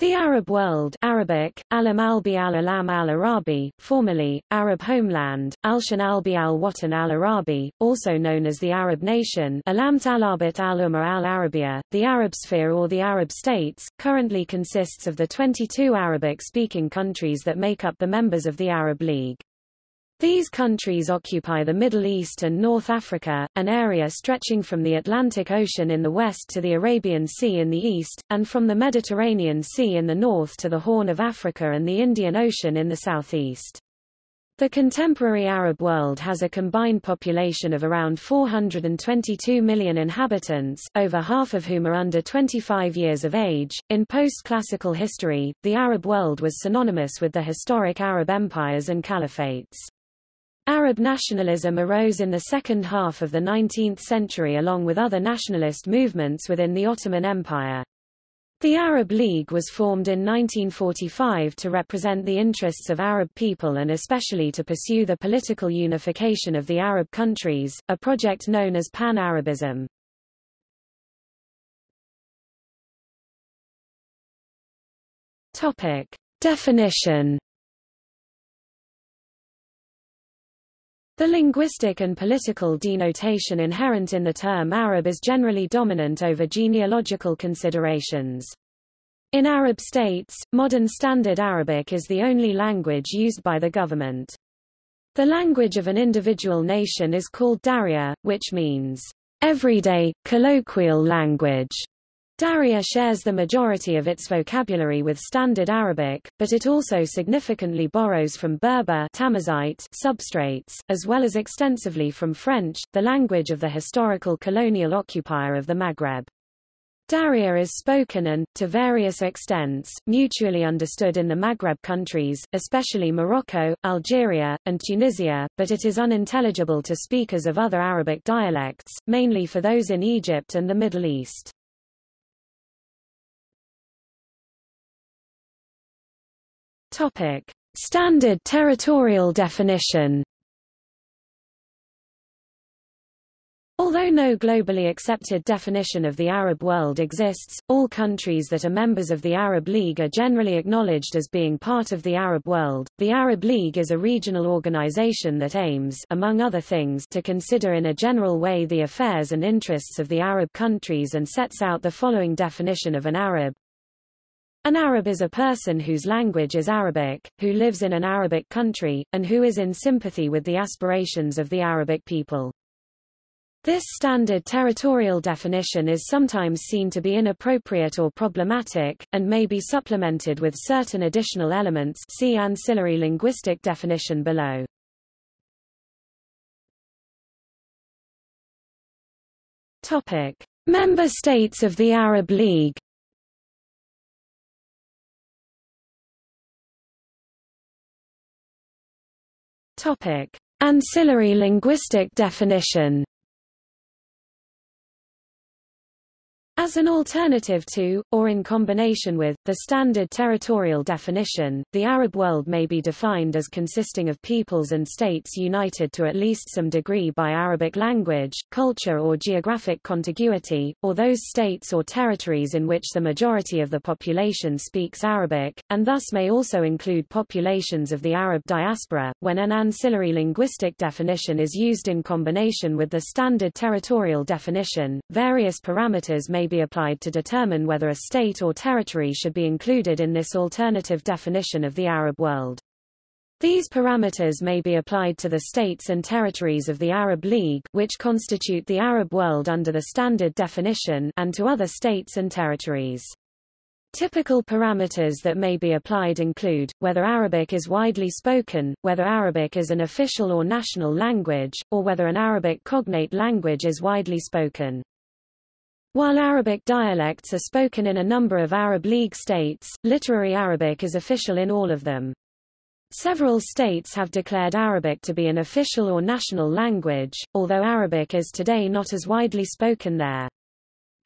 The Arab world, Arabic, Alam albi al-alam al-Arabi, formerly, Arab homeland, Alshan albi al-Watan al-Arabi, also known as the Arab nation, Alamt al-Arbit al-Umma al-Arabiya, the Arab sphere or the Arab states, currently consists of the 22 Arabic-speaking countries that make up the members of the Arab League. These countries occupy the Middle East and North Africa, an area stretching from the Atlantic Ocean in the west to the Arabian Sea in the east, and from the Mediterranean Sea in the north to the Horn of Africa and the Indian Ocean in the southeast. The contemporary Arab world has a combined population of around 422 million inhabitants, over half of whom are under 25 years of age. In post-classical history, the Arab world was synonymous with the historic Arab empires and caliphates. Arab nationalism arose in the second half of the 19th century along with other nationalist movements within the Ottoman Empire. The Arab League was formed in 1945 to represent the interests of Arab people and especially to pursue the political unification of the Arab countries, a project known as Pan-Arabism. Topic: Definition. The linguistic and political denotation inherent in the term Arab is generally dominant over genealogical considerations. In Arab states, modern Standard Arabic is the only language used by the government. The language of an individual nation is called Darya, which means, everyday, colloquial language. Darya shares the majority of its vocabulary with Standard Arabic, but it also significantly borrows from Berber Tamazite substrates, as well as extensively from French, the language of the historical colonial occupier of the Maghreb. Darya is spoken and, to various extents, mutually understood in the Maghreb countries, especially Morocco, Algeria, and Tunisia, but it is unintelligible to speakers of other Arabic dialects, mainly for those in Egypt and the Middle East. Topic: Standard territorial definition. Although no globally accepted definition of the Arab world exists, all countries that are members of the Arab League are generally acknowledged as being part of the Arab world. The Arab League is a regional organization that aims, among other things, to consider in a general way the affairs and interests of the Arab countries and sets out the following definition of an Arab. An Arab is a person whose language is Arabic, who lives in an Arabic country, and who is in sympathy with the aspirations of the Arabic people. This standard territorial definition is sometimes seen to be inappropriate or problematic, and may be supplemented with certain additional elements. See ancillary linguistic definition below. Topic: Member states of the Arab League. Topic: Ancillary linguistic definition. As an alternative to, or in combination with, the standard territorial definition, the Arab world may be defined as consisting of peoples and states united to at least some degree by Arabic language, culture or geographic contiguity, or those states or territories in which the majority of the population speaks Arabic, and thus may also include populations of the Arab diaspora, when an ancillary linguistic definition is used in combination with the standard territorial definition, various parameters may be applied to determine whether a state or territory should be included in this alternative definition of the Arab world. These parameters may be applied to the states and territories of the Arab League, which constitute the Arab world under the standard definition, and to other states and territories. Typical parameters that may be applied include, whether Arabic is widely spoken, whether Arabic is an official or national language, or whether an Arabic cognate language is widely spoken. While Arabic dialects are spoken in a number of Arab League states, literary Arabic is official in all of them. Several states have declared Arabic to be an official or national language, although Arabic is today not as widely spoken there.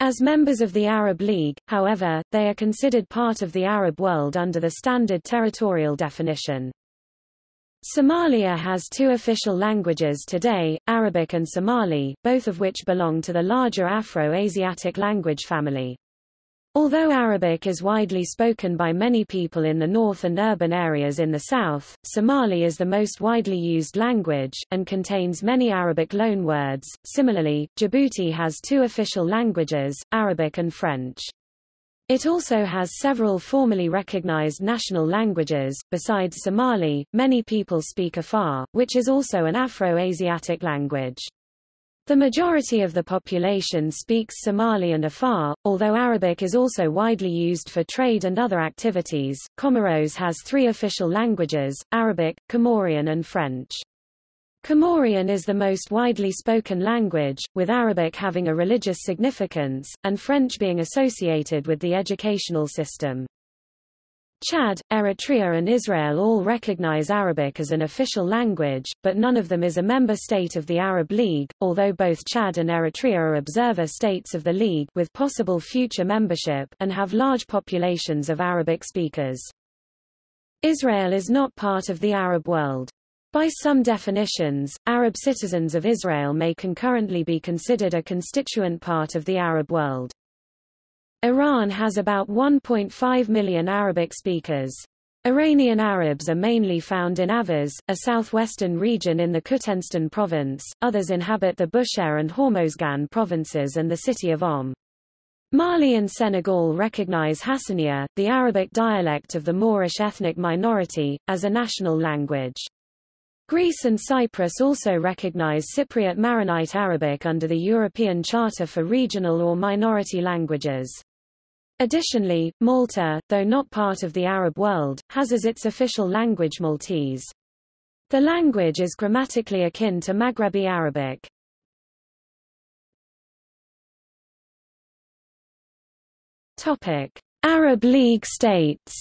As members of the Arab League, however, they are considered part of the Arab world under the standard territorial definition. Somalia has two official languages today, Arabic and Somali, both of which belong to the larger Afro-Asiatic language family. Although Arabic is widely spoken by many people in the north and urban areas in the south, Somali is the most widely used language, and contains many Arabic loanwords. Similarly, Djibouti has two official languages, Arabic and French. It also has several formally recognized national languages. Besides Somali, many people speak Afar, which is also an Afro-Asiatic language. The majority of the population speaks Somali and Afar, although Arabic is also widely used for trade and other activities. Comoros has three official languages, Arabic, Comorian and French. Comorian is the most widely spoken language, with Arabic having a religious significance, and French being associated with the educational system. Chad, Eritrea and Israel all recognize Arabic as an official language, but none of them is a member state of the Arab League, although both Chad and Eritrea are observer states of the League with possible future membership and have large populations of Arabic speakers. Israel is not part of the Arab world. By some definitions, Arab citizens of Israel may concurrently be considered a constituent part of the Arab world. Iran has about 1.5 million Arabic speakers. Iranian Arabs are mainly found in Avaz, a southwestern region in the Khutenstan province. Others inhabit the Bushehr and Hormozgan provinces and the city of Om. Mali and Senegal recognize Hassaniya, the Arabic dialect of the Moorish ethnic minority, as a national language. Greece and Cyprus also recognize Cypriot Maronite Arabic under the European Charter for Regional or Minority Languages. Additionally, Malta, though not part of the Arab world, has as its official language Maltese. The language is grammatically akin to Maghrebi Arabic. Topic: Arab League states.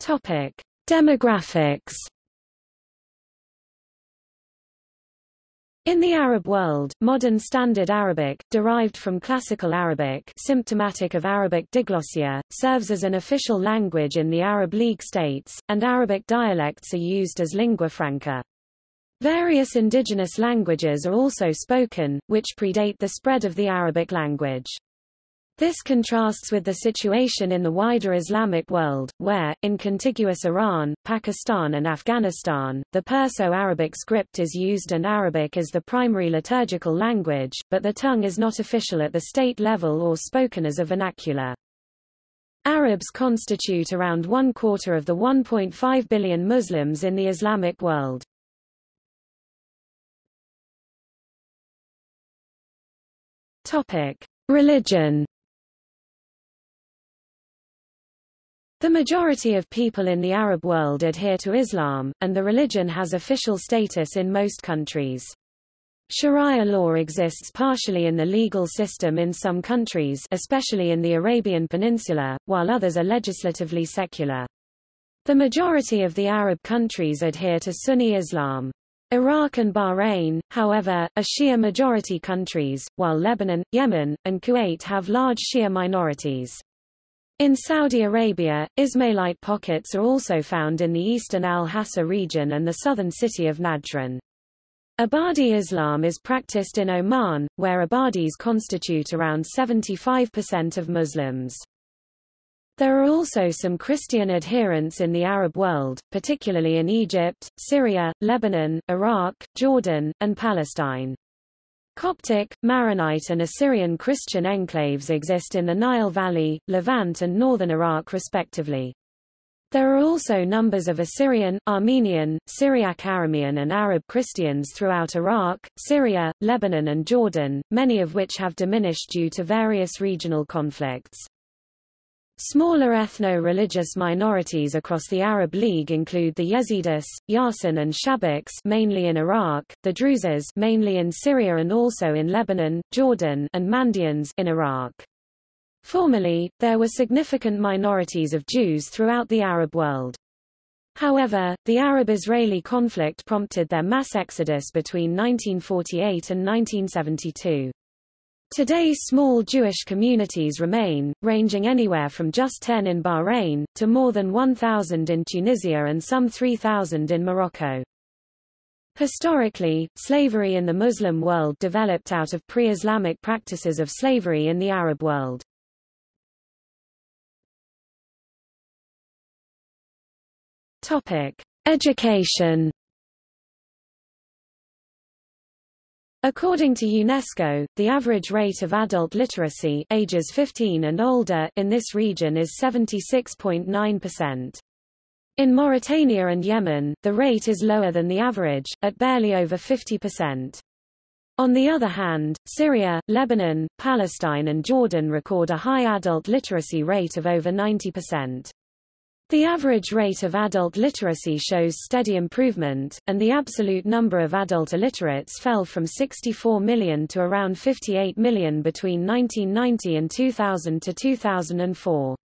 Topic: Demographics. In the Arab world, modern Standard Arabic, derived from Classical Arabic symptomatic of Arabic diglossia, serves as an official language in the Arab League states, and Arabic dialects are used as lingua franca. Various indigenous languages are also spoken, which predate the spread of the Arabic language. This contrasts with the situation in the wider Islamic world, where, in contiguous Iran, Pakistan and Afghanistan, the Perso-Arabic script is used and Arabic is the primary liturgical language, but the tongue is not official at the state level or spoken as a vernacular. Arabs constitute around 1/4 of the 1.5 billion Muslims in the Islamic world. Religion. The majority of people in the Arab world adhere to Islam, and the religion has official status in most countries. Sharia law exists partially in the legal system in some countries, especially in the Arabian Peninsula, while others are legislatively secular. The majority of the Arab countries adhere to Sunni Islam. Iraq and Bahrain, however, are Shia-majority countries, while Lebanon, Yemen, and Kuwait have large Shia minorities. In Saudi Arabia, Ismailite pockets are also found in the eastern Al-Hasa region and the southern city of Najran. Abadi Islam is practiced in Oman, where Abadis constitute around 75% of Muslims. There are also some Christian adherents in the Arab world, particularly in Egypt, Syria, Lebanon, Iraq, Jordan, and Palestine. Coptic, Maronite and Assyrian Christian enclaves exist in the Nile Valley, Levant and northern Iraq respectively. There are also numbers of Assyrian, Armenian, Syriac Aramean and Arab Christians throughout Iraq, Syria, Lebanon and Jordan, many of which have diminished due to various regional conflicts. Smaller ethno-religious minorities across the Arab League include the Yazidis, Yasin and Shabiks mainly in Iraq, the Druzes mainly in Syria and also in Lebanon, Jordan and Mandians in Iraq. Formerly, there were significant minorities of Jews throughout the Arab world. However, the Arab–Israeli conflict prompted their mass exodus between 1948 and 1972. Today small Jewish communities remain, ranging anywhere from just 10 in Bahrain, to more than 1,000 in Tunisia and some 3,000 in Morocco. Historically, slavery in the Muslim world developed out of pre-Islamic practices of slavery in the Arab world. Education. According to UNESCO, the average rate of adult literacy ages 15 and older in this region is 76.9%. In Mauritania and Yemen, the rate is lower than the average, at barely over 50%. On the other hand, Syria, Lebanon, Palestine and Jordan record a high adult literacy rate of over 90%. The average rate of adult literacy shows steady improvement, and the absolute number of adult illiterates fell from 64 million to around 58 million between 1990 and 2000 to 2004.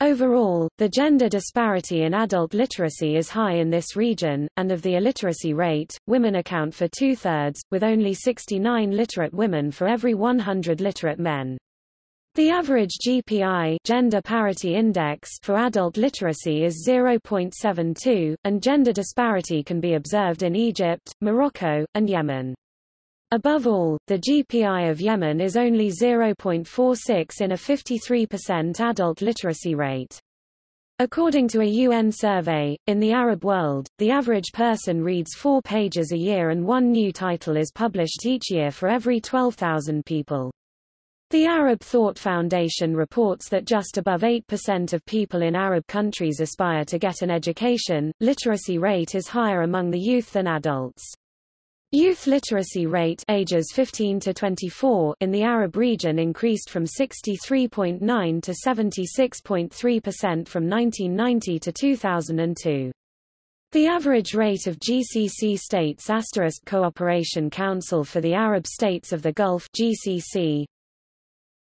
Overall, the gender disparity in adult literacy is high in this region, and of the illiteracy rate, women account for 2/3, with only 69 literate women for every 100 literate men. The average GPI (Gender Parity Index) for adult literacy is 0.72, and gender disparity can be observed in Egypt, Morocco, and Yemen. Above all, the GPI of Yemen is only 0.46 in a 53% adult literacy rate. According to a UN survey, in the Arab world, the average person reads 4 pages a year and 1 new title is published each year for every 12,000 people. The Arab Thought Foundation reports that just above 8% of people in Arab countries aspire to get an education. Literacy rate is higher among the youth than adults. Youth literacy rate ages 15 to 24 in the Arab region increased from 63.9% to 76.3% from 1990 to 2002. The average rate of GCC states * Cooperation Council for the Arab States of the Gulf (GCC).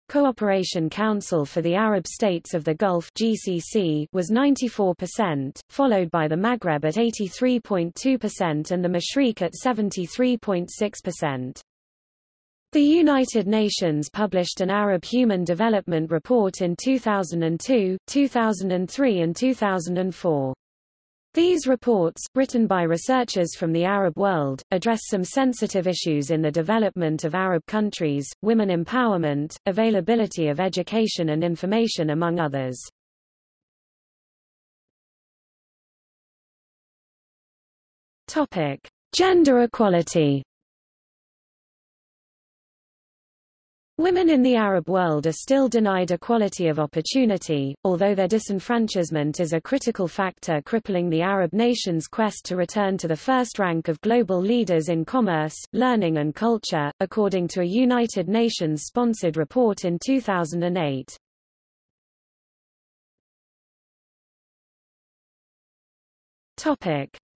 Cooperation Council for the Arab States of the Gulf (GCC) was 94%, followed by the Maghreb at 83.2% and the Mashriq at 73.6%. The United Nations published an Arab Human Development Report in 2002, 2003 and 2004. These reports, written by researchers from the Arab world, address some sensitive issues in the development of Arab countries, women empowerment, availability of education and information among others. Gender equality. Women in the Arab world are still denied equality of opportunity, although their disenfranchisement is a critical factor crippling the Arab nation's quest to return to the first rank of global leaders in commerce, learning and culture, according to a United Nations-sponsored report in 2008.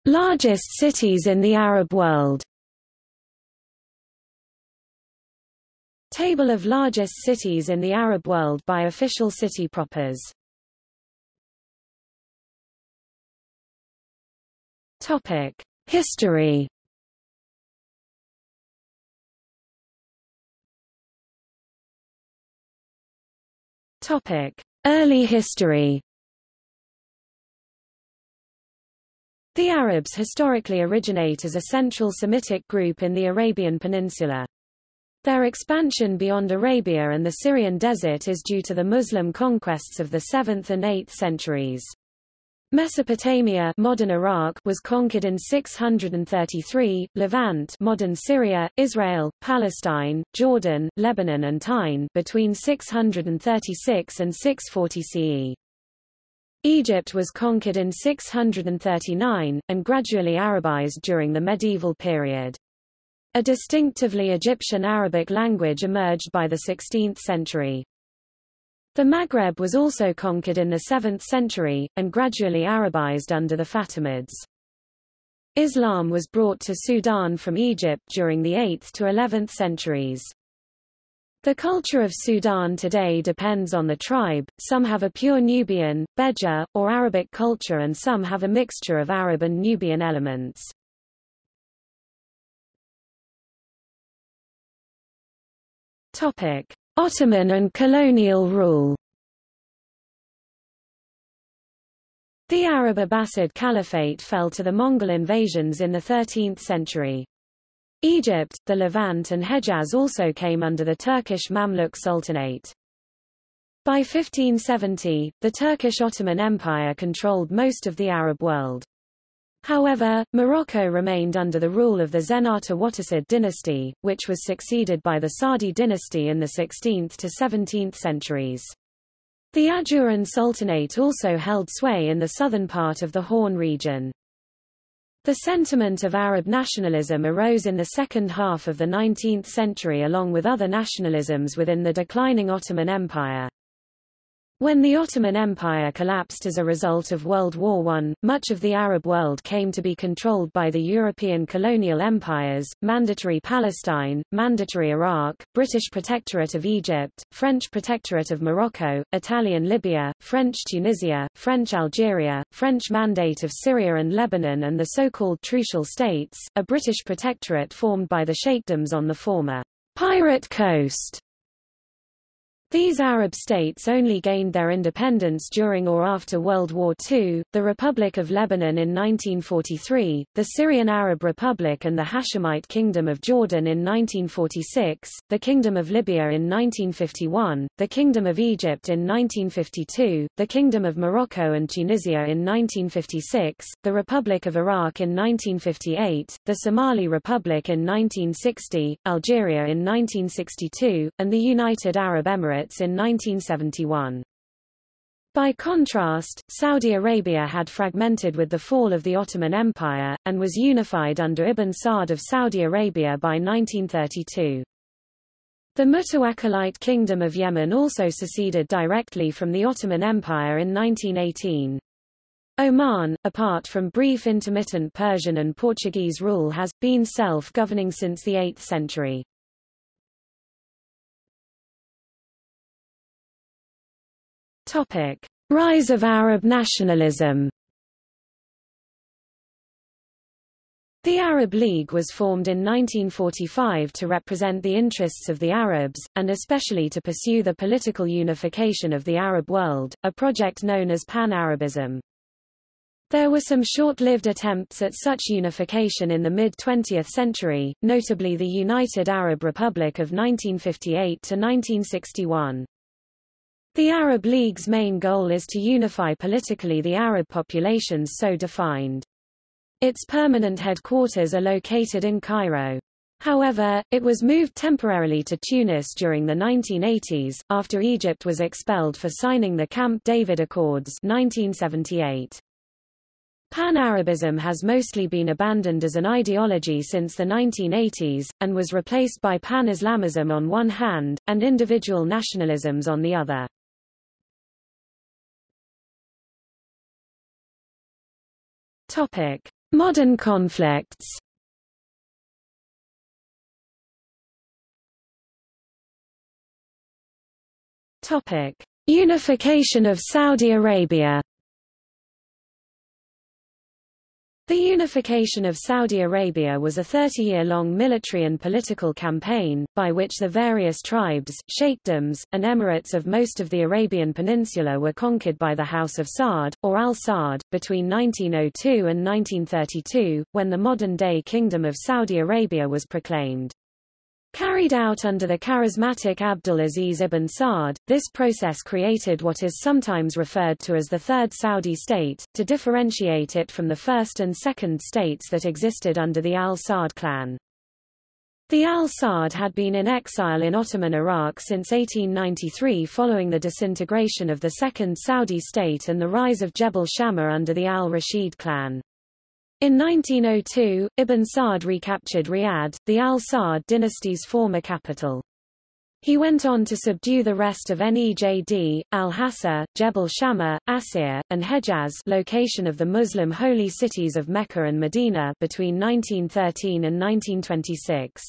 Largest cities in the Arab world. Table of largest cities in the Arab world by official city propers. Topic: History. Topic: Early history. The Arabs historically originate as a central Semitic group in the Arabian Peninsula. Their expansion beyond Arabia and the Syrian desert is due to the Muslim conquests of the 7th and 8th centuries. Mesopotamia (modern Iraq) was conquered in 633, Levant (modern Syria, Israel, Palestine, Jordan, Lebanon and Tyne) between 636 and 640 CE. Egypt was conquered in 639, and gradually Arabized during the medieval period. A distinctively Egyptian Arabic language emerged by the 16th century. The Maghreb was also conquered in the 7th century, and gradually Arabized under the Fatimids. Islam was brought to Sudan from Egypt during the 8th to 11th centuries. The culture of Sudan today depends on the tribe. Some have a pure Nubian, Beja, or Arabic culture and some have a mixture of Arab and Nubian elements. Ottoman and colonial rule. The Arab Abbasid Caliphate fell to the Mongol invasions in the 13th century. Egypt, the Levant and Hejaz also came under the Turkish Mamluk Sultanate. By 1570, the Turkish Ottoman Empire controlled most of the Arab world. However, Morocco remained under the rule of the Zenata Wattasid dynasty, which was succeeded by the Saadi dynasty in the 16th to 17th centuries. The Ajuran Sultanate also held sway in the southern part of the Horn region. The sentiment of Arab nationalism arose in the second half of the 19th century along with other nationalisms within the declining Ottoman Empire. When the Ottoman Empire collapsed as a result of World War I, much of the Arab world came to be controlled by the European colonial empires, Mandatory Palestine, Mandatory Iraq, British Protectorate of Egypt, French Protectorate of Morocco, Italian Libya, French Tunisia, French Algeria, French Mandate of Syria and Lebanon, and the so-called Trucial States, a British protectorate formed by the sheikdoms on the former pirate coast. These Arab states only gained their independence during or after World War II, the Republic of Lebanon in 1943, the Syrian Arab Republic and the Hashemite Kingdom of Jordan in 1946, the Kingdom of Libya in 1951, the Kingdom of Egypt in 1952, the Kingdom of Morocco and Tunisia in 1956, the Republic of Iraq in 1958, the Somali Republic in 1960, Algeria in 1962, and the United Arab Emirates in 1971. By contrast, Saudi Arabia had fragmented with the fall of the Ottoman Empire, and was unified under Ibn Saad of Saudi Arabia by 1932. The Mutawakkalite Kingdom of Yemen also seceded directly from the Ottoman Empire in 1918. Oman, apart from brief intermittent Persian and Portuguese rule, has been self-governing since the 8th century. Rise of Arab nationalism. The Arab League was formed in 1945 to represent the interests of the Arabs, and especially to pursue the political unification of the Arab world, a project known as Pan-Arabism. There were some short-lived attempts at such unification in the mid-20th century, notably the United Arab Republic of 1958 to 1961. The Arab League's main goal is to unify politically the Arab populations so defined. Its permanent headquarters are located in Cairo. However, it was moved temporarily to Tunis during the 1980s, after Egypt was expelled for signing the Camp David Accords 1978. Pan-Arabism has mostly been abandoned as an ideology since the 1980s, and was replaced by pan-Islamism on one hand, and individual nationalisms on the other. Modern conflicts. Unification of Saudi Arabia. The unification of Saudi Arabia was a 30-year-long military and political campaign, by which the various tribes, sheikdoms, and emirates of most of the Arabian Peninsula were conquered by the House of Saad, or al-Saad, between 1902 and 1932, when the modern-day Kingdom of Saudi Arabia was proclaimed. Carried out under the charismatic Abdulaziz ibn Saad, this process created what is sometimes referred to as the Third Saudi State, to differentiate it from the First and Second States that existed under the al-Saad clan. The al-Saad had been in exile in Ottoman Iraq since 1893 following the disintegration of the Second Saudi State and the rise of Jebel Shammah under the al-Rashid clan. In 1902, Ibn Saad recaptured Riyadh, the al-Saad dynasty's former capital. He went on to subdue the rest of Nejd, Al-Hassa, Jebel Shammah, Asir, and Hejaz, location of the Muslim holy cities of Mecca and Medina, between 1913 and 1926.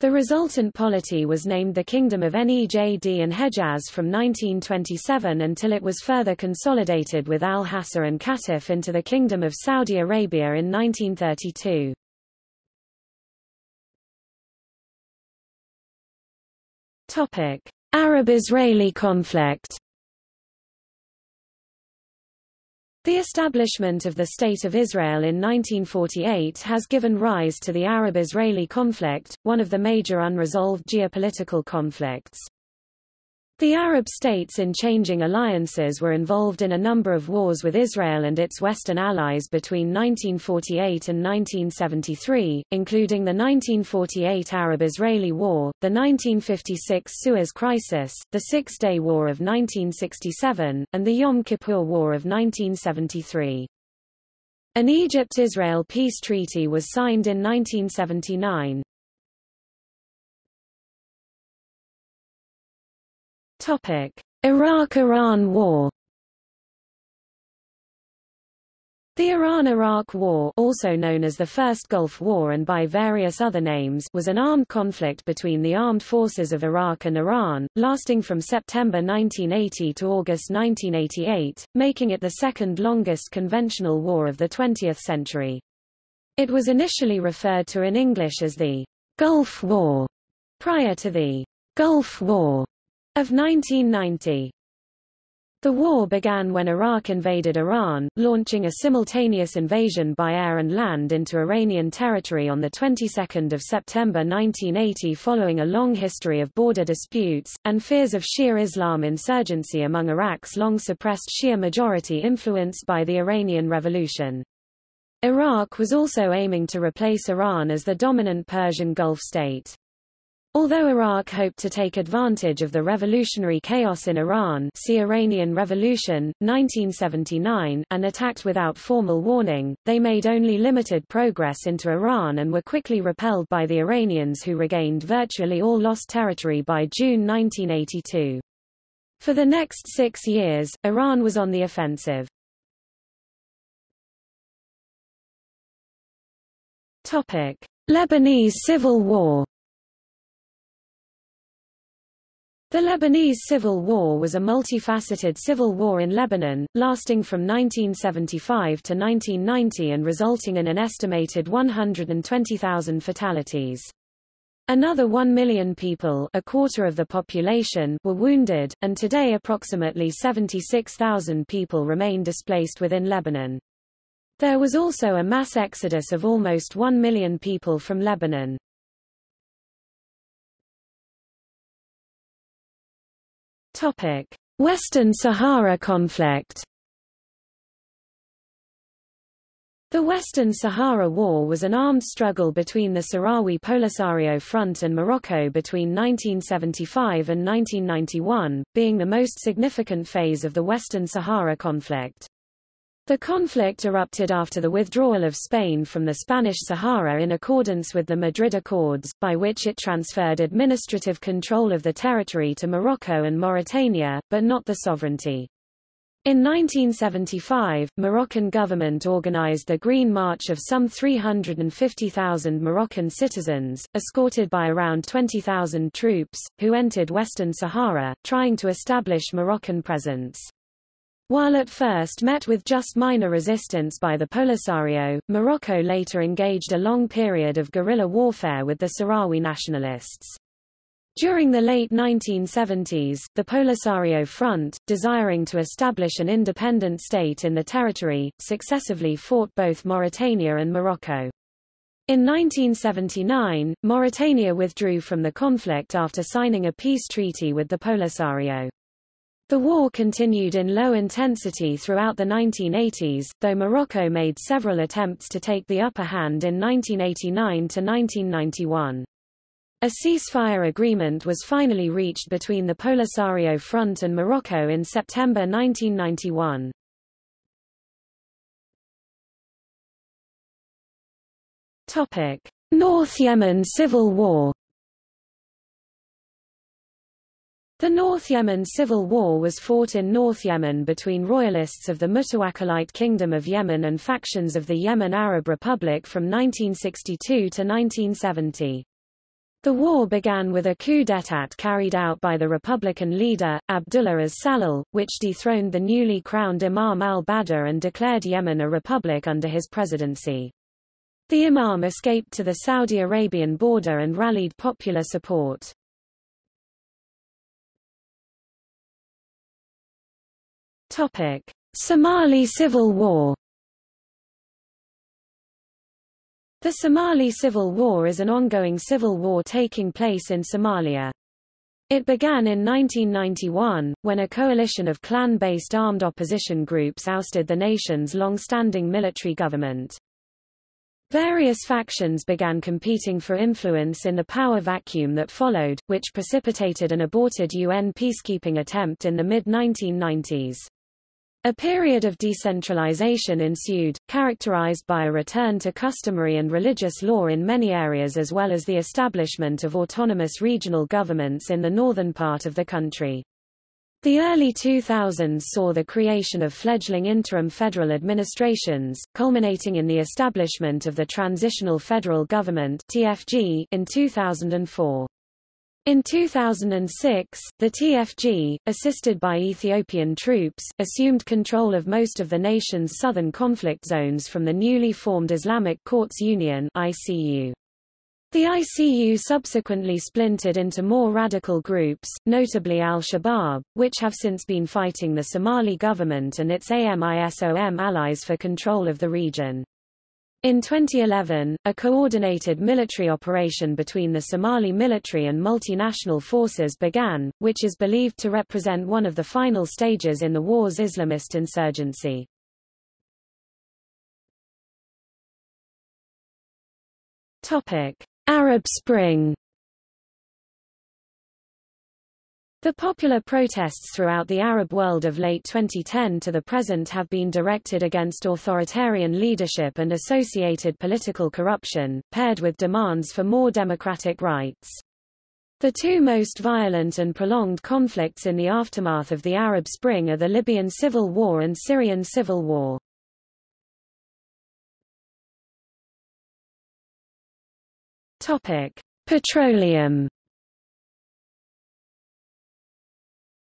The resultant polity was named the Kingdom of Nejd and Hejaz from 1927 until it was further consolidated with Al-Hassa and Qatif into the Kingdom of Saudi Arabia in 1932. Arab–Israeli conflict. The establishment of the State of Israel in 1948 has given rise to the Arab–Israeli conflict, one of the major unresolved geopolitical conflicts. The Arab states in changing alliances were involved in a number of wars with Israel and its Western allies between 1948 and 1973, including the 1948 Arab–Israeli War, the 1956 Suez Crisis, the Six-Day War of 1967, and the Yom Kippur War of 1973. An Egypt–Israel peace treaty was signed in 1979. Iraq–Iran War. The Iran–Iraq War, also known as the First Gulf War and by various other names, was an armed conflict between the armed forces of Iraq and Iran, lasting from September 1980 to August 1988, making it the second longest conventional war of the 20th century. It was initially referred to in English as the Gulf War, prior to the Gulf War of 1990. The war began when Iraq invaded Iran, launching a simultaneous invasion by air and land into Iranian territory on the 22nd of September 1980 following a long history of border disputes, and fears of Shia Islam insurgency among Iraq's long-suppressed Shia majority influenced by the Iranian Revolution. Iraq was also aiming to replace Iran as the dominant Persian Gulf state. Although Iraq hoped to take advantage of the revolutionary chaos in Iran, see Iranian Revolution, 1979, and attacked without formal warning, they made only limited progress into Iran and were quickly repelled by the Iranians, who regained virtually all lost territory by June 1982. For the next 6 years, Iran was on the offensive. Lebanese Civil War. The Lebanese Civil War was a multifaceted civil war in Lebanon, lasting from 1975 to 1990 and resulting in an estimated 120,000 fatalities. Another 1 million people, a quarter of the population, were wounded, and today approximately 76,000 people remain displaced within Lebanon. There was also a mass exodus of almost 1 million people from Lebanon. Western Sahara conflict. The Western Sahara War was an armed struggle between the Sahrawi Polisario Front and Morocco between 1975 and 1991, being the most significant phase of the Western Sahara conflict. The conflict erupted after the withdrawal of Spain from the Spanish Sahara in accordance with the Madrid Accords, by which it transferred administrative control of the territory to Morocco and Mauritania, but not the sovereignty. In 1975, Moroccan government organized the Green March of some 350,000 Moroccan citizens, escorted by around 20,000 troops, who entered Western Sahara, trying to establish Moroccan presence. While at first met with just minor resistance by the Polisario, Morocco later engaged a long period of guerrilla warfare with the Sahrawi nationalists. During the late 1970s, the Polisario Front, desiring to establish an independent state in the territory, successively fought both Mauritania and Morocco. In 1979, Mauritania withdrew from the conflict after signing a peace treaty with the Polisario. The war continued in low intensity throughout the 1980s, though Morocco made several attempts to take the upper hand in 1989 to 1991. A ceasefire agreement was finally reached between the Polisario Front and Morocco in September 1991. North Yemen Civil War. The North Yemen Civil War was fought in North Yemen between royalists of the Mutawakkalite Kingdom of Yemen and factions of the Yemen Arab Republic from 1962 to 1970. The war began with a coup d'état carried out by the Republican leader, Abdullah as-Salil, which dethroned the newly crowned Imam al-Badr and declared Yemen a republic under his presidency. The Imam escaped to the Saudi Arabian border and rallied popular support. Somali Civil War. The Somali Civil War is an ongoing civil war taking place in Somalia. It began in 1991, when a coalition of clan-based armed opposition groups ousted the nation's long-standing military government. Various factions began competing for influence in the power vacuum that followed, which precipitated an aborted UN peacekeeping attempt in the mid-1990s. A period of decentralization ensued, characterized by a return to customary and religious law in many areas as well as the establishment of autonomous regional governments in the northern part of the country. The early 2000s saw the creation of fledgling interim federal administrations, culminating in the establishment of the Transitional Federal Government (TFG) in 2004. In 2006, the TFG, assisted by Ethiopian troops, assumed control of most of the nation's southern conflict zones from the newly formed Islamic Courts Union (ICU). The ICU subsequently splintered into more radical groups, notably Al-Shabaab, which have since been fighting the Somali government and its AMISOM allies for control of the region. In 2011, a coordinated military operation between the Somali military and multinational forces began, which is believed to represent one of the final stages in the war's Islamist insurgency. Topic: Arab Spring. The popular protests throughout the Arab world of late 2010 to the present have been directed against authoritarian leadership and associated political corruption, paired with demands for more democratic rights. The two most violent and prolonged conflicts in the aftermath of the Arab Spring are the Libyan Civil War and Syrian Civil War. Petroleum.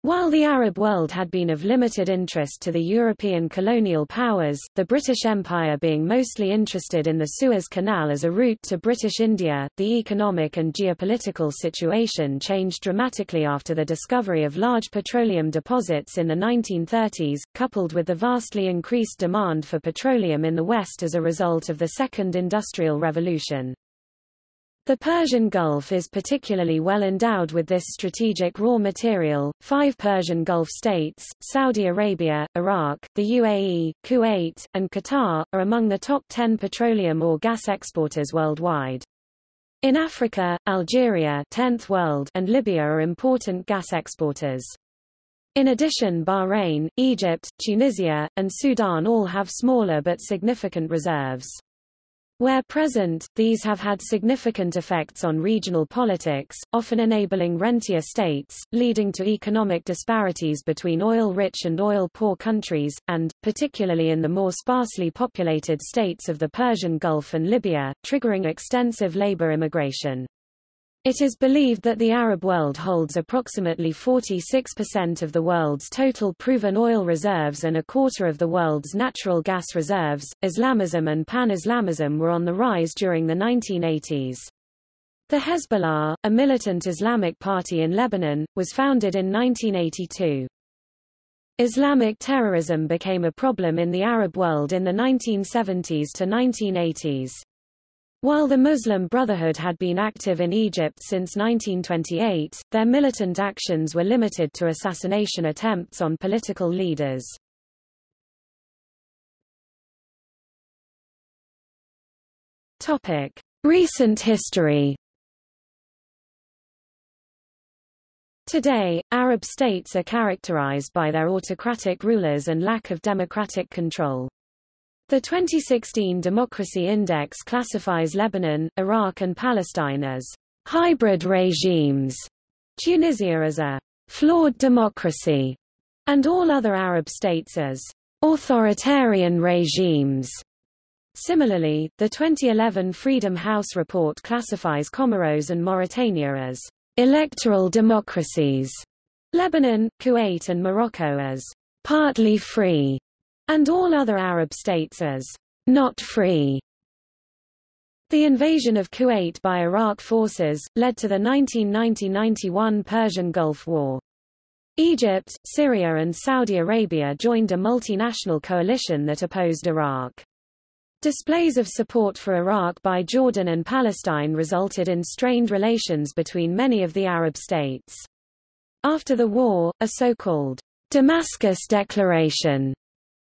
While the Arab world had been of limited interest to the European colonial powers, the British Empire being mostly interested in the Suez Canal as a route to British India, the economic and geopolitical situation changed dramatically after the discovery of large petroleum deposits in the 1930s, coupled with the vastly increased demand for petroleum in the West as a result of the Second Industrial Revolution. The Persian Gulf is particularly well endowed with this strategic raw material. 5 Persian Gulf states, Saudi Arabia, Iraq, the UAE, Kuwait, and Qatar, are among the top 10 petroleum or gas exporters worldwide. In Africa, Algeria, 10th world, and Libya are important gas exporters. In addition, Bahrain, Egypt, Tunisia, and Sudan all have smaller but significant reserves. Where present, these have had significant effects on regional politics, often enabling rentier states, leading to economic disparities between oil-rich and oil-poor countries, and, particularly in the more sparsely populated states of the Persian Gulf and Libya, triggering extensive labor immigration. It is believed that the Arab world holds approximately 46% of the world's total proven oil reserves and a quarter of the world's natural gas reserves. Islamism and pan-Islamism were on the rise during the 1980s. The Hezbollah, a militant Islamic party in Lebanon, was founded in 1982. Islamic terrorism became a problem in the Arab world in the 1970s to 1980s. While the Muslim Brotherhood had been active in Egypt since 1928, their militant actions were limited to assassination attempts on political leaders. Topic: Recent history. Today, Arab states are characterized by their autocratic rulers and lack of democratic control. The 2016 Democracy Index classifies Lebanon, Iraq and Palestine as hybrid regimes, Tunisia as a flawed democracy, and all other Arab states as authoritarian regimes. Similarly, the 2011 Freedom House report classifies Comoros and Mauritania as electoral democracies, Lebanon, Kuwait and Morocco as partly free, and all other Arab states as not free. The invasion of Kuwait by Iraq forces led to the 1990–91 Persian Gulf War. Egypt, Syria and Saudi Arabia joined a multinational coalition that opposed Iraq. Displays of support for Iraq by Jordan and Palestine resulted in strained relations between many of the Arab states. After the war, a so-called Damascus Declaration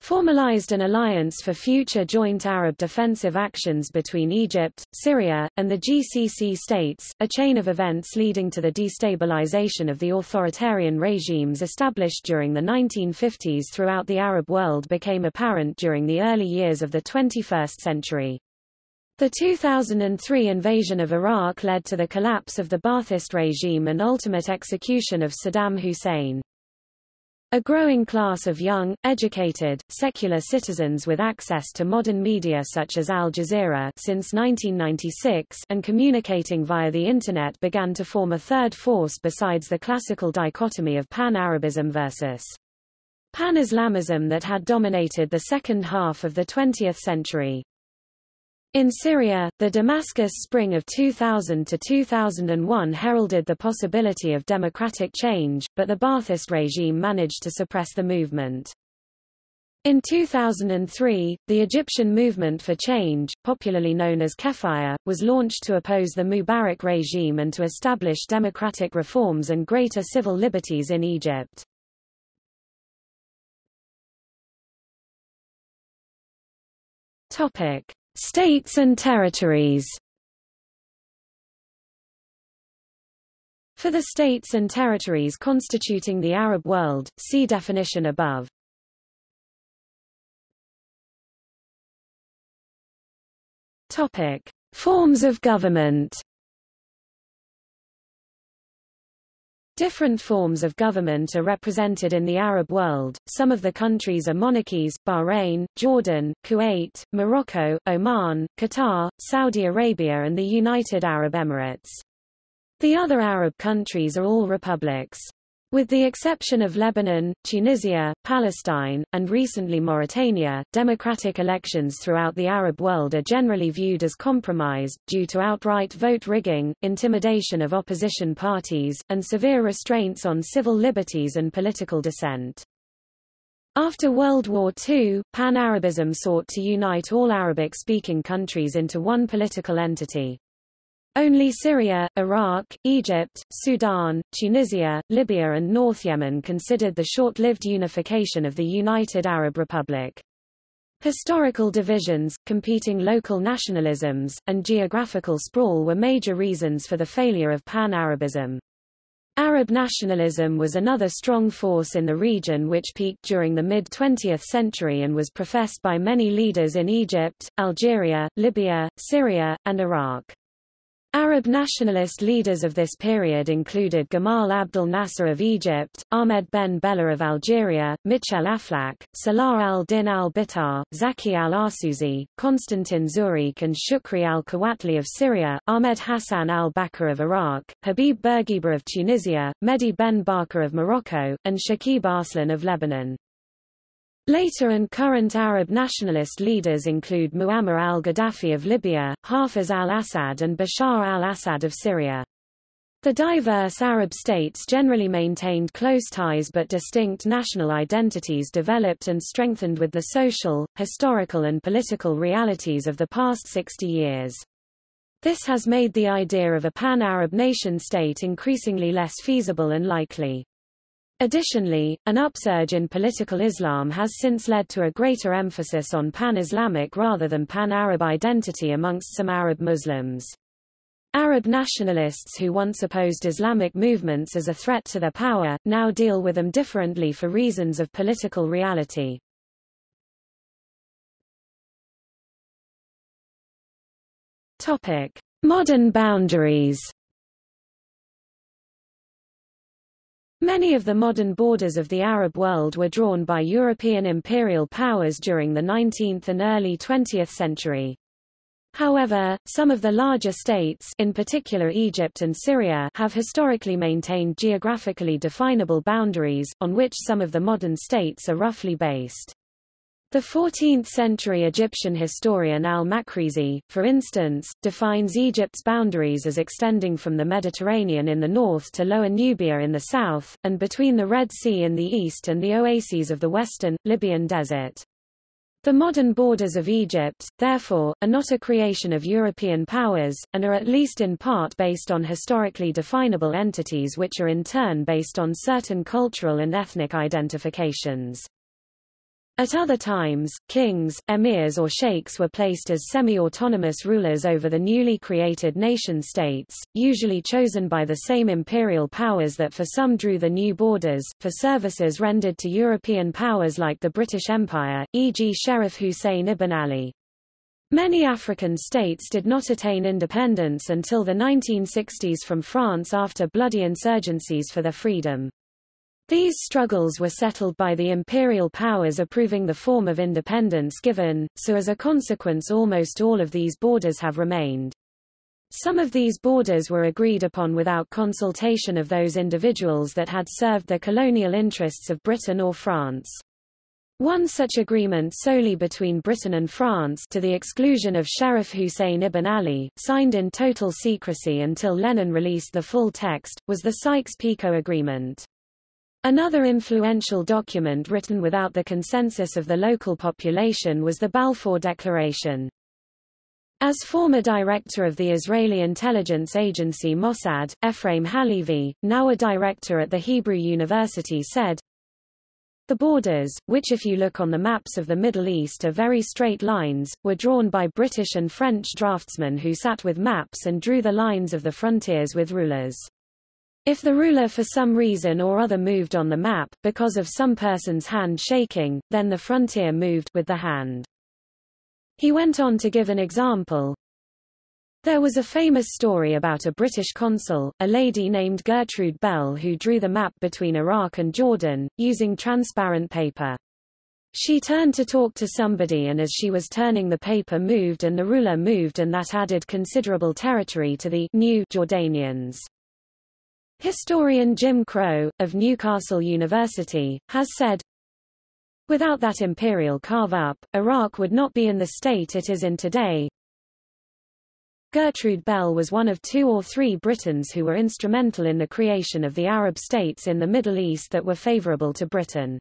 formalized an alliance for future joint Arab defensive actions between Egypt, Syria, and the GCC states, a chain of events leading to the destabilization of the authoritarian regimes established during the 1950s throughout the Arab world became apparent during the early years of the 21st century. The 2003 invasion of Iraq led to the collapse of the Ba'athist regime and ultimate execution of Saddam Hussein. A growing class of young, educated, secular citizens with access to modern media such as Al Jazeera since 1996 and communicating via the Internet began to form a third force besides the classical dichotomy of Pan-Arabism versus Pan-Islamism that had dominated the second half of the 20th century. In Syria, the Damascus Spring of 2000 to 2001 heralded the possibility of democratic change, but the Ba'athist regime managed to suppress the movement. In 2003, the Egyptian Movement for Change, popularly known as Kefaya, was launched to oppose the Mubarak regime and to establish democratic reforms and greater civil liberties in Egypt. States and territories. For the states and territories constituting the Arab world, see definition above. Topic: Forms of government. Different forms of government are represented in the Arab world. Some of the countries are monarchies: Bahrain, Jordan, Kuwait, Morocco, Oman, Qatar, Saudi Arabia and the United Arab Emirates. The other Arab countries are all republics. With the exception of Lebanon, Tunisia, Palestine, and recently Mauritania, democratic elections throughout the Arab world are generally viewed as compromised, due to outright vote rigging, intimidation of opposition parties, and severe restraints on civil liberties and political dissent. After World War II, Pan-Arabism sought to unite all Arabic-speaking countries into one political entity. Only Syria, Iraq, Egypt, Sudan, Tunisia, Libya and North Yemen considered the short-lived unification of the United Arab Republic. Historical divisions, competing local nationalisms, and geographical sprawl were major reasons for the failure of Pan-Arabism. Arab nationalism was another strong force in the region which peaked during the mid-20th century and was professed by many leaders in Egypt, Algeria, Libya, Syria, and Iraq. Arab nationalist leaders of this period included Gamal Abdel Nasser of Egypt, Ahmed Ben Bella of Algeria, Michel Aflaq, Salah al-Din al-Bittar, Zaki al-Arsuzi, Constantin Zurich and Shukri al-Kuwatli of Syria, Ahmed Hassan al-Bakr of Iraq, Habib Bourguiba of Tunisia, Mehdi Ben Barka of Morocco, and Shakib Arslan of Lebanon. Later and current Arab nationalist leaders include Muammar al-Gaddafi of Libya, Hafez al-Assad and Bashar al-Assad of Syria. The diverse Arab states generally maintained close ties, but distinct national identities developed and strengthened with the social, historical and political realities of the past 60 years. This has made the idea of a pan-Arab nation-state increasingly less feasible and likely. Additionally, an upsurge in political Islam has since led to a greater emphasis on pan-Islamic rather than pan-Arab identity amongst some Arab Muslims. Arab nationalists who once opposed Islamic movements as a threat to their power, now deal with them differently for reasons of political reality. Modern boundaries. Many of the modern borders of the Arab world were drawn by European imperial powers during the 19th and early 20th century. However, some of the larger states, in particular Egypt and Syria, have historically maintained geographically definable boundaries, on which some of the modern states are roughly based. The 14th-century Egyptian historian al-Makrizi, for instance, defines Egypt's boundaries as extending from the Mediterranean in the north to Lower Nubia in the south, and between the Red Sea in the east and the oases of the western, Libyan desert. The modern borders of Egypt, therefore, are not a creation of European powers, and are at least in part based on historically definable entities which are in turn based on certain cultural and ethnic identifications. At other times, kings, emirs or sheikhs were placed as semi-autonomous rulers over the newly created nation-states, usually chosen by the same imperial powers that for some drew the new borders, for services rendered to European powers like the British Empire, e.g. Sharif Hussein ibn Ali. Many African states did not attain independence until the 1960s from France after bloody insurgencies for their freedom. These struggles were settled by the imperial powers approving the form of independence given, so as a consequence almost all of these borders have remained. Some of these borders were agreed upon without consultation of those individuals that had served the colonial interests of Britain or France. One such agreement solely between Britain and France, to the exclusion of Sharif Hussein ibn Ali, signed in total secrecy until Lenin released the full text, was the Sykes-Picot Agreement. Another influential document written without the consensus of the local population was the Balfour Declaration. As former director of the Israeli intelligence agency Mossad, Ephraim Halevi, now a director at the Hebrew University, said, "The borders, which if you look on the maps of the Middle East are very straight lines, were drawn by British and French draftsmen who sat with maps and drew the lines of the frontiers with rulers. If the ruler for some reason or other moved on the map, because of some person's hand shaking, then the frontier moved with the hand." He went on to give an example. There was a famous story about a British consul, a lady named Gertrude Bell, who drew the map between Iraq and Jordan, using transparent paper. She turned to talk to somebody, and as she was turning, the paper moved and the ruler moved, and that added considerable territory to the new Jordanians. Historian Jim Crow, of Newcastle University, has said, "Without that imperial carve-up, Iraq would not be in the state it is in today." Gertrude Bell was one of two or three Britons who were instrumental in the creation of the Arab states in the Middle East that were favorable to Britain.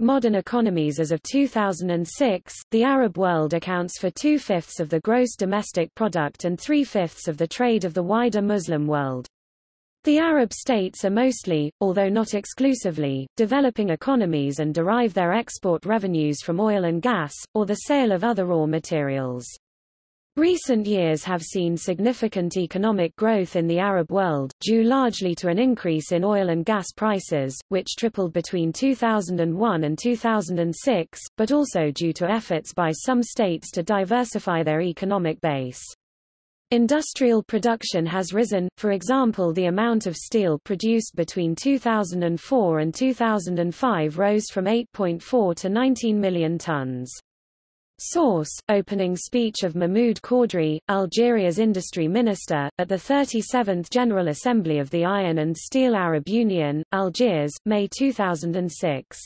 Modern economies. As of 2006, the Arab world accounts for 2/5 of the gross domestic product and 3/5 of the trade of the wider Muslim world. The Arab states are mostly, although not exclusively, developing economies and derive their export revenues from oil and gas, or the sale of other raw materials. Recent years have seen significant economic growth in the Arab world, due largely to an increase in oil and gas prices, which tripled between 2001 and 2006, but also due to efforts by some states to diversify their economic base. Industrial production has risen, for example the amount of steel produced between 2004 and 2005 rose from 8.4 to 19 million tons. Source: opening speech of Mahmoud Chaudhry, Algeria's industry minister, at the 37th General Assembly of the Iron and Steel Arab Union, Algiers, May 2006.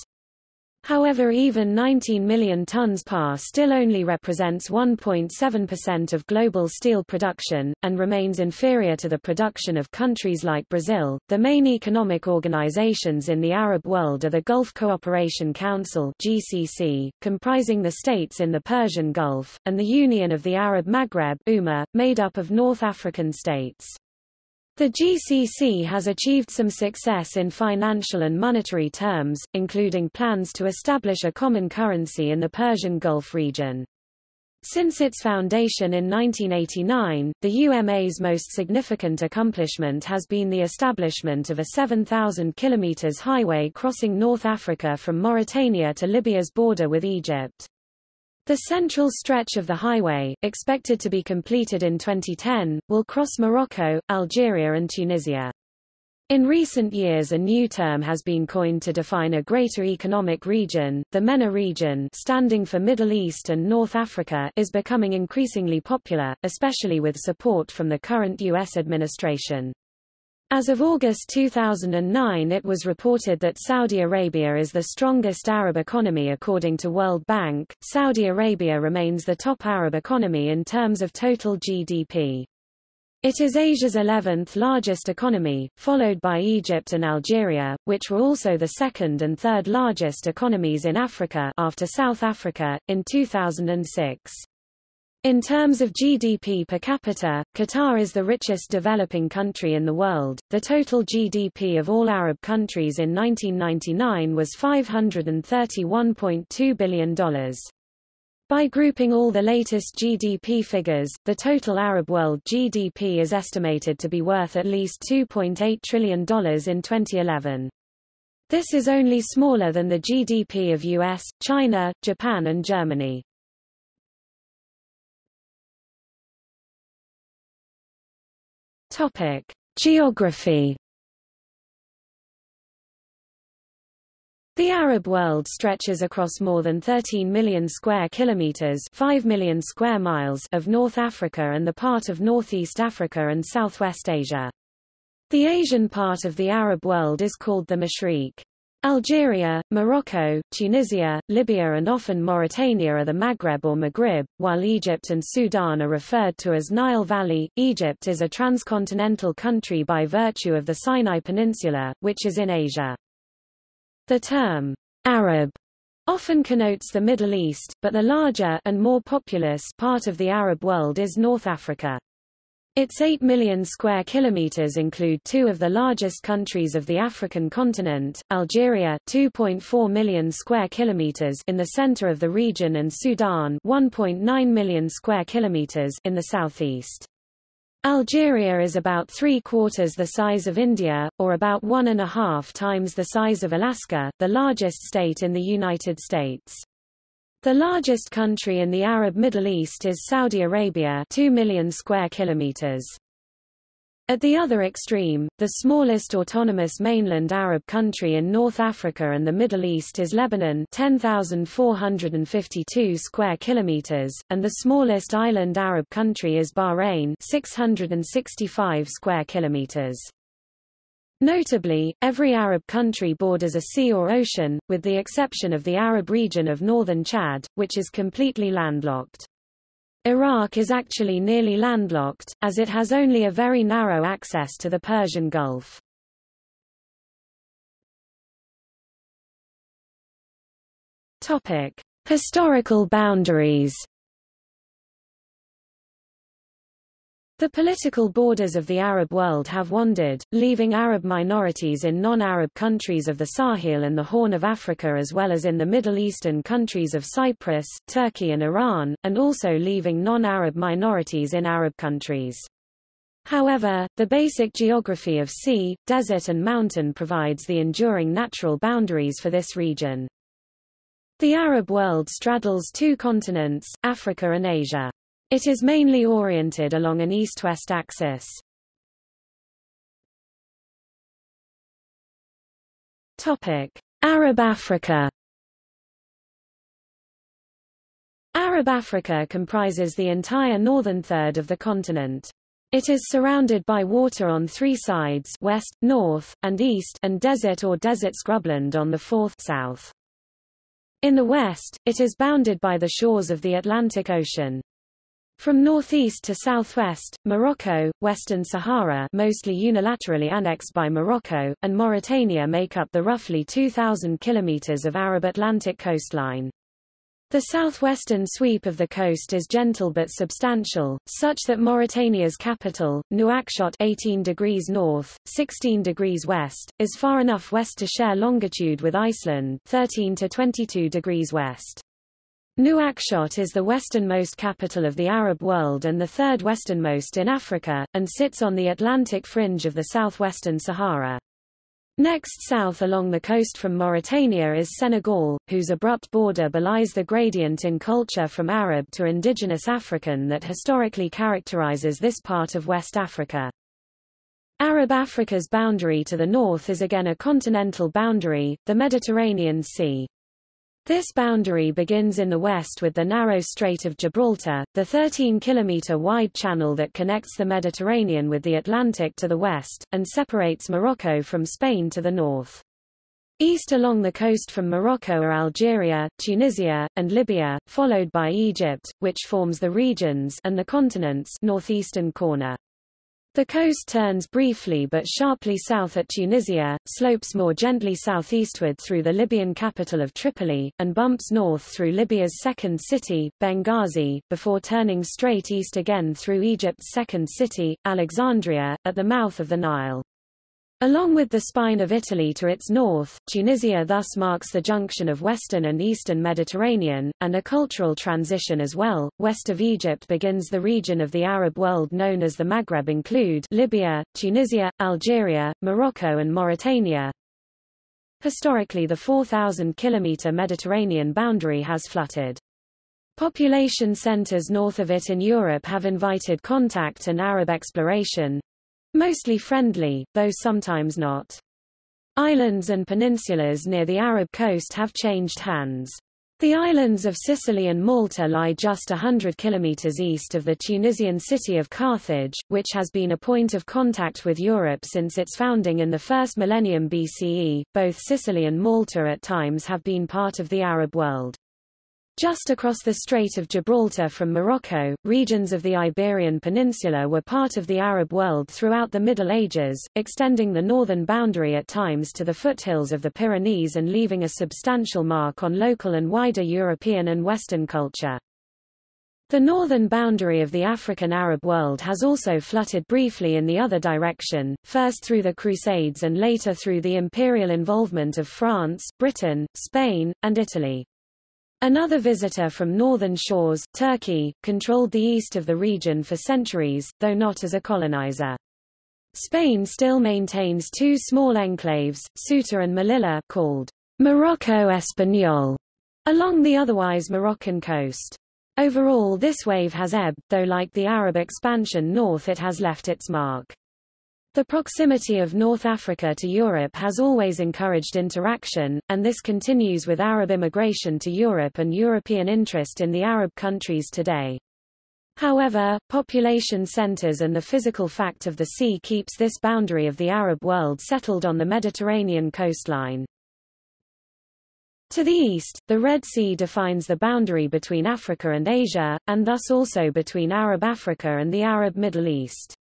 However, even 19 million tons PAR still only represents 1.7% of global steel production, and remains inferior to the production of countries like Brazil. The main economic organizations in the Arab world are the Gulf Cooperation Council (GCC), comprising the states in the Persian Gulf, and the Union of the Arab Maghreb (UMA), made up of North African states. The GCC has achieved some success in financial and monetary terms, including plans to establish a common currency in the Persian Gulf region. Since its foundation in 1989, the UMA's most significant accomplishment has been the establishment of a 7,000 km highway crossing North Africa from Mauritania to Libya's border with Egypt. The central stretch of the highway, expected to be completed in 2010, will cross Morocco, Algeria and Tunisia. In recent years a new term has been coined to define a greater economic region. The MENA region, standing for Middle East and North Africa, is becoming increasingly popular, especially with support from the current U.S. administration. As of August 2009, it was reported that Saudi Arabia is the strongest Arab economy according to World Bank. Saudi Arabia remains the top Arab economy in terms of total GDP. It is Asia's 11th largest economy, followed by Egypt and Algeria, which were also the second and third largest economies in Africa after South Africa, in 2006. In terms of GDP per capita, Qatar is the richest developing country in the world. The total GDP of all Arab countries in 1999 was $531.2 billion. By grouping all the latest GDP figures, the total Arab world GDP is estimated to be worth at least $2.8 trillion in 2011. This is only smaller than the GDP of US, China, Japan and Germany. Topic: Geography. The Arab world stretches across more than 13 million square kilometers, 5 million square miles of North Africa and the part of Northeast Africa and Southwest Asia. The Asian part of the Arab world is called the Mashriq. Algeria, Morocco, Tunisia, Libya and often Mauritania are the Maghreb or Maghrib, while Egypt and Sudan are referred to as Nile Valley. Egypt is a transcontinental country by virtue of the Sinai Peninsula, which is in Asia. The term Arab often connotes the Middle East, but the larger and more populous part of the Arab world is North Africa. Its 8 million square kilometers include two of the largest countries of the African continent, Algeria 2.4 million square kilometers in the center of the region and Sudan 1.9 million square kilometers in the southeast. Algeria is about 3/4 the size of India, or about 1.5 times the size of Alaska, the largest state in the United States. The largest country in the Arab Middle East is Saudi Arabia, 2 million square kilometers. At the other extreme, the smallest autonomous mainland Arab country in North Africa and the Middle East is Lebanon, 10,452 square kilometers, and the smallest island Arab country is Bahrain, 665 square kilometers. Notably, every Arab country borders a sea or ocean, with the exception of the Arab region of northern Chad, which is completely landlocked. Iraq is actually nearly landlocked, as it has only a very narrow access to the Persian Gulf. Topic: Historical boundaries. The political borders of the Arab world have wandered, leaving Arab minorities in non-Arab countries of the Sahel and the Horn of Africa as well as in the Middle Eastern countries of Cyprus, Turkey and Iran, and also leaving non-Arab minorities in Arab countries. However, the basic geography of sea, desert and mountain provides the enduring natural boundaries for this region. The Arab world straddles two continents, Africa and Asia. It is mainly oriented along an east-west axis. Arab Africa. Arab Africa comprises the entire northern third of the continent. It is surrounded by water on three sides, west, north, and east, and desert or desert scrubland on the fourth, south. In the west, it is bounded by the shores of the Atlantic Ocean. From northeast to southwest, Morocco, Western Sahara, mostly unilaterally annexed by Morocco, and Mauritania make up the roughly 2,000 kilometers of Arab Atlantic coastline. The southwestern sweep of the coast is gentle but substantial, such that Mauritania's capital, Nouakchott 18 degrees north, 16 degrees west, is far enough west to share longitude with Iceland 13 to 22 degrees west. Nouakchott is the westernmost capital of the Arab world and the third westernmost in Africa, and sits on the Atlantic fringe of the southwestern Sahara. Next south along the coast from Mauritania is Senegal, whose abrupt border belies the gradient in culture from Arab to indigenous African that historically characterizes this part of West Africa. Arab Africa's boundary to the north is again a continental boundary, the Mediterranean Sea. This boundary begins in the west with the narrow Strait of Gibraltar, the 13-kilometer-wide channel that connects the Mediterranean with the Atlantic to the west, and separates Morocco from Spain to the north. East along the coast from Morocco are Algeria, Tunisia, and Libya, followed by Egypt, which forms the regions and the continent's northeastern corner. The coast turns briefly but sharply south at Tunisia, slopes more gently southeastward through the Libyan capital of Tripoli, and bumps north through Libya's second city, Benghazi, before turning straight east again through Egypt's second city, Alexandria, at the mouth of the Nile. Along with the spine of Italy to its north, Tunisia thus marks the junction of Western and Eastern Mediterranean, and a cultural transition as well. West of Egypt begins the region of the Arab world known as the Maghreb include Libya, Tunisia, Algeria, Morocco and Mauritania. Historically the 4,000-kilometer Mediterranean boundary has fluttered. Population centers north of it in Europe have invited contact and Arab exploration, mostly friendly, though sometimes not. Islands and peninsulas near the Arab coast have changed hands. The islands of Sicily and Malta lie just 100 kilometers east of the Tunisian city of Carthage, which has been a point of contact with Europe since its founding in the first millennium BCE. Both Sicily and Malta at times have been part of the Arab world. Just across the Strait of Gibraltar from Morocco, regions of the Iberian Peninsula were part of the Arab world throughout the Middle Ages, extending the northern boundary at times to the foothills of the Pyrenees and leaving a substantial mark on local and wider European and Western culture. The northern boundary of the African Arab world has also fluttered briefly in the other direction, first through the Crusades and later through the imperial involvement of France, Britain, Spain, and Italy. Another visitor from northern shores, Turkey, controlled the east of the region for centuries, though not as a colonizer. Spain still maintains two small enclaves, Ceuta and Melilla, called Morocco Español, along the otherwise Moroccan coast. Overall this wave has ebbed, though like the Arab expansion north it has left its mark. The proximity of North Africa to Europe has always encouraged interaction, and this continues with Arab immigration to Europe and European interest in the Arab countries today. However, population centers and the physical fact of the sea keeps this boundary of the Arab world settled on the Mediterranean coastline. To the east, the Red Sea defines the boundary between Africa and Asia, and thus also between Arab Africa and the Arab Middle East.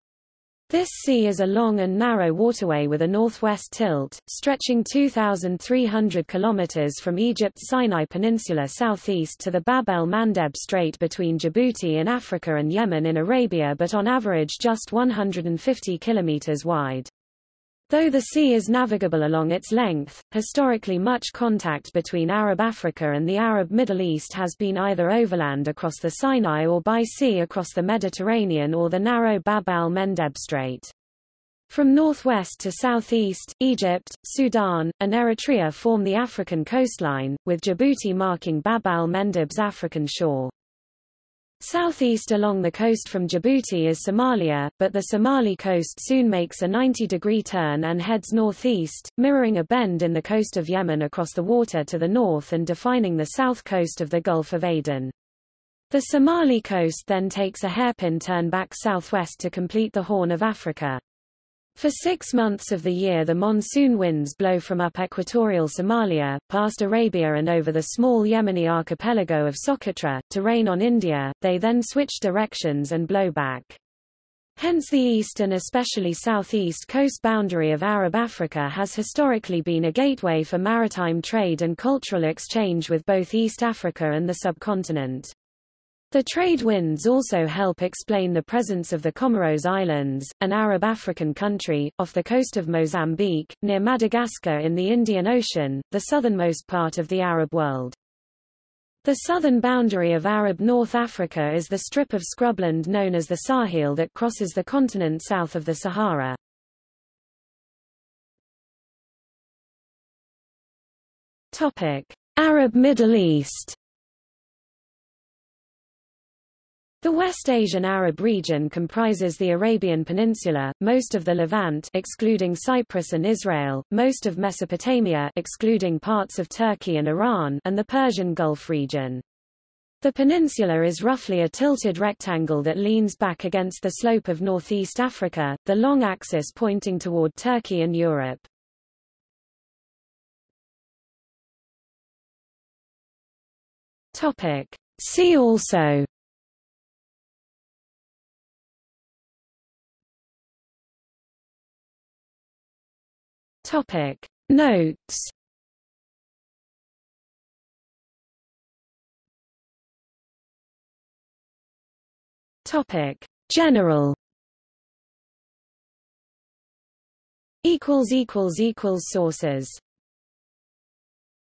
This sea is a long and narrow waterway with a northwest tilt, stretching 2,300 kilometers from Egypt's Sinai Peninsula southeast to the Bab el-Mandeb Strait between Djibouti in Africa and Yemen in Arabia, but on average just 150 kilometers wide. Though the sea is navigable along its length, historically much contact between Arab Africa and the Arab Middle East has been either overland across the Sinai or by sea across the Mediterranean or the narrow Bab al-Mandeb Strait. From northwest to southeast, Egypt, Sudan, and Eritrea form the African coastline, with Djibouti marking Bab al-Mandeb's African shore. Southeast along the coast from Djibouti is Somalia, but the Somali coast soon makes a 90-degree turn and heads northeast, mirroring a bend in the coast of Yemen across the water to the north and defining the south coast of the Gulf of Aden. The Somali coast then takes a hairpin turn back southwest to complete the Horn of Africa. For 6 months of the year the monsoon winds blow from up equatorial Somalia, past Arabia and over the small Yemeni archipelago of Socotra, to rain on India. They then switch directions and blow back. Hence the east and especially southeast coast boundary of Arab Africa has historically been a gateway for maritime trade and cultural exchange with both East Africa and the subcontinent. The trade winds also help explain the presence of the Comoros Islands, an Arab-African country, off the coast of Mozambique, near Madagascar in the Indian Ocean, the southernmost part of the Arab world. The southern boundary of Arab North Africa is the strip of scrubland known as the Sahel that crosses the continent south of the Sahara. Arab Middle East. The West Asian Arab region comprises the Arabian Peninsula, most of the Levant excluding Cyprus and Israel, most of Mesopotamia excluding parts of Turkey and Iran, and the Persian Gulf region. The peninsula is roughly a tilted rectangle that leans back against the slope of northeast Africa, the long axis pointing toward Turkey and Europe. Topic: See also. Topic: Notes. Topic: General. Sources.